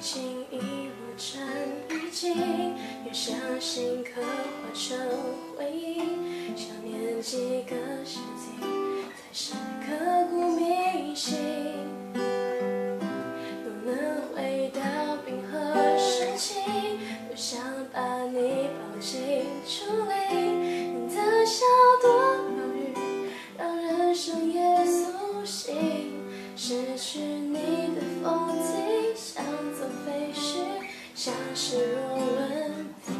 经已无战于今，越相信刻画成回忆。想念几个世纪，才是刻骨铭心。若能回到冰河时期，多想把你抱进处理。你的笑多疗愈，让人生也苏醒。失去你的风景。 像是若问题，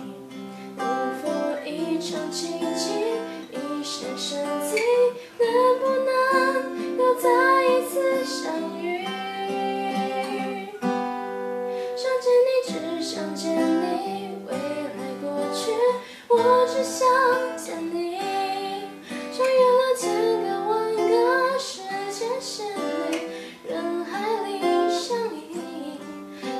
能否一场奇迹，一生神迹，能不能又再一次相遇？想见你，只想见你，未来过去，我只想见你。穿越了千个万个时间线里，人海里相依，